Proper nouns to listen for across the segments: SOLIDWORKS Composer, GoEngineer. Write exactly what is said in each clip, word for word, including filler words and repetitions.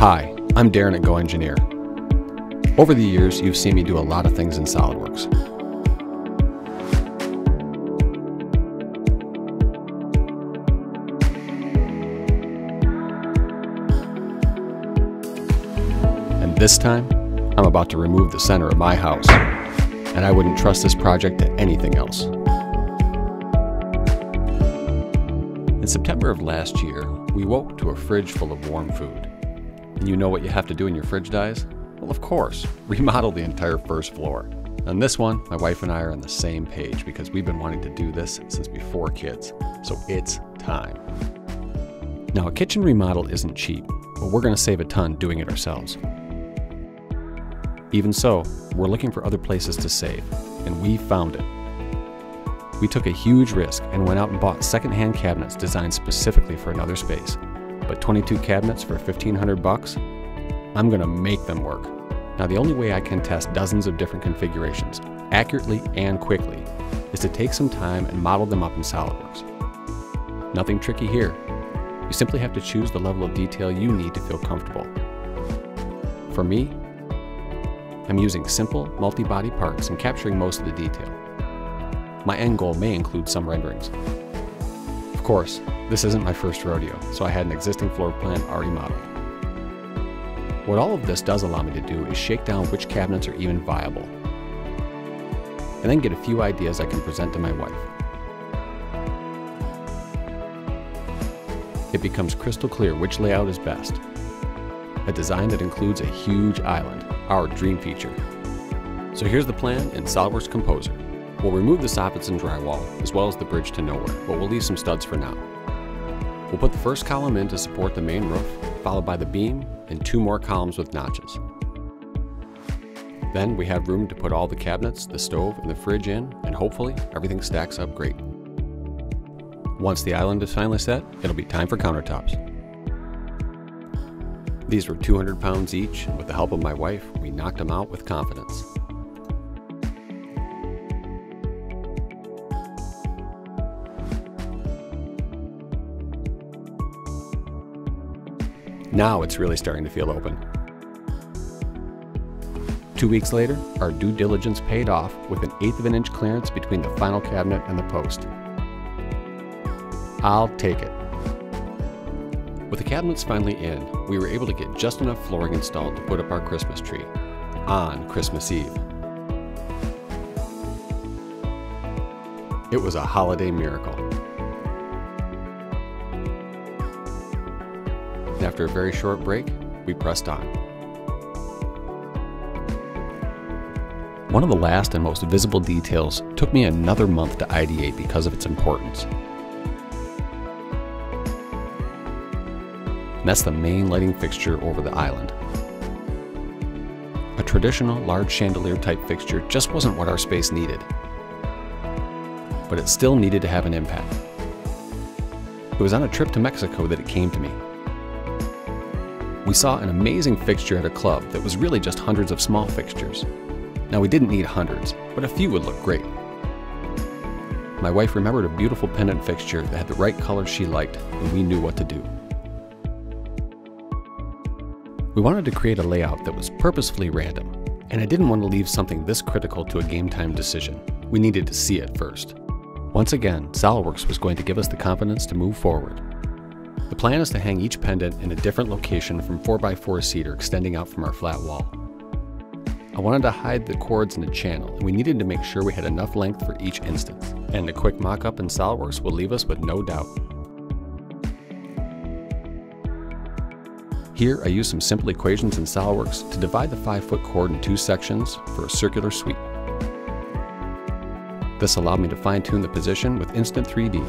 Hi, I'm Darren at GoEngineer. Over the years, you've seen me do a lot of things in SOLIDWORKS. And this time, I'm about to remove the center of my house, and I wouldn't trust this project to anything else. In September of last year, we woke to a fridge full of warm food. And you know what you have to do when your fridge dies? Well, of course, remodel the entire first floor. On this one, my wife and I are on the same page because we've been wanting to do this since before kids, so it's time. Now, a kitchen remodel isn't cheap, but we're gonna save a ton doing it ourselves. Even so, we're looking for other places to save, and we found it. We took a huge risk and went out and bought secondhand cabinets designed specifically for another space. But twenty-two cabinets for fifteen hundred bucks, I'm gonna make them work. Now, the only way I can test dozens of different configurations accurately and quickly is to take some time and model them up in SOLIDWORKS. Nothing tricky here. You simply have to choose the level of detail you need to feel comfortable. For me, I'm using simple multi-body parts and capturing most of the detail. My end goal may include some renderings. Of course, this isn't my first rodeo, so I had an existing floor plan already modeled. What all of this does allow me to do is shake down which cabinets are even viable, and then get a few ideas I can present to my wife. It becomes crystal clear which layout is best. A design that includes a huge island, our dream feature. So here's the plan in SOLIDWORKS Composer. We'll remove the soffits and drywall, as well as the bridge to nowhere, but we'll leave some studs for now. We'll put the first column in to support the main roof, followed by the beam and two more columns with notches. Then we have room to put all the cabinets, the stove, and the fridge in, and hopefully everything stacks up great. Once the island is finally set, it'll be time for countertops. These were two hundred pounds each, and with the help of my wife, we knocked them out with confidence. Now it's really starting to feel open. Two weeks later, our due diligence paid off with an eighth of an inch clearance between the final cabinet and the post. I'll take it. With the cabinets finally in, we were able to get just enough flooring installed to put up our Christmas tree on Christmas Eve. It was a holiday miracle. After a very short break, we pressed on. One of the last and most visible details took me another month to ideate because of its importance. And that's the main lighting fixture over the island. A traditional large chandelier type fixture just wasn't what our space needed, but it still needed to have an impact. It was on a trip to Mexico that it came to me. We saw an amazing fixture at a club that was really just hundreds of small fixtures. Now, we didn't need hundreds, but a few would look great. My wife remembered a beautiful pendant fixture that had the right color she liked, and we knew what to do. We wanted to create a layout that was purposefully random, and I didn't want to leave something this critical to a game time decision. We needed to see it first. Once again, SOLIDWORKS was going to give us the confidence to move forward. The plan is to hang each pendant in a different location from four by four cedar extending out from our flat wall. I wanted to hide the cords in a channel, and we needed to make sure we had enough length for each instance. And a quick mock-up in SOLIDWORKS will leave us with no doubt. Here I use some simple equations in SOLIDWORKS to divide the five foot cord in two sections for a circular sweep. This allowed me to fine-tune the position with instant three D.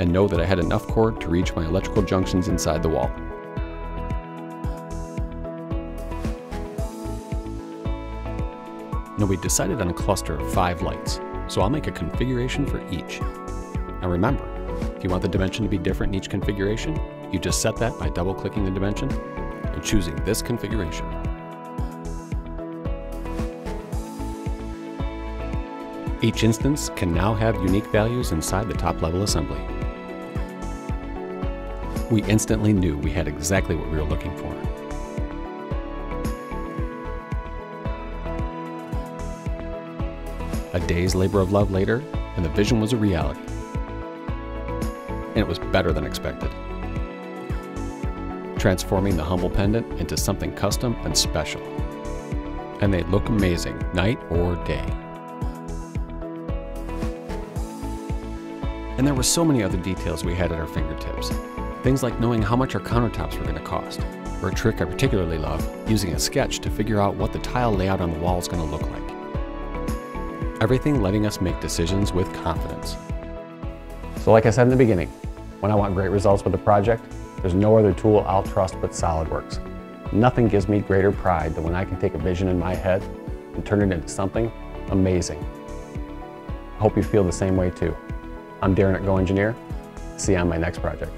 And know that I had enough cord to reach my electrical junctions inside the wall. Now, we decided on a cluster of five lights, so I'll make a configuration for each. Now remember, if you want the dimension to be different in each configuration, you just set that by double-clicking the dimension and choosing this configuration. Each instance can now have unique values inside the top-level assembly. we instantly knew we had exactly what we were looking for. A day's labor of love later, and the vision was a reality. And it was better than expected, transforming the humble pendant into something custom and special. And they look amazing night or day. And there were so many other details we had at our fingertips. Things like knowing how much our countertops were going to cost, or a trick I particularly love, using a sketch to figure out what the tile layout on the wall is going to look like. Everything letting us make decisions with confidence. So like I said in the beginning, when I want great results with a project, there's no other tool I'll trust but SOLIDWORKS. Nothing gives me greater pride than when I can take a vision in my head and turn it into something amazing. I hope you feel the same way too. I'm Darren at GoEngineer. See you on my next project.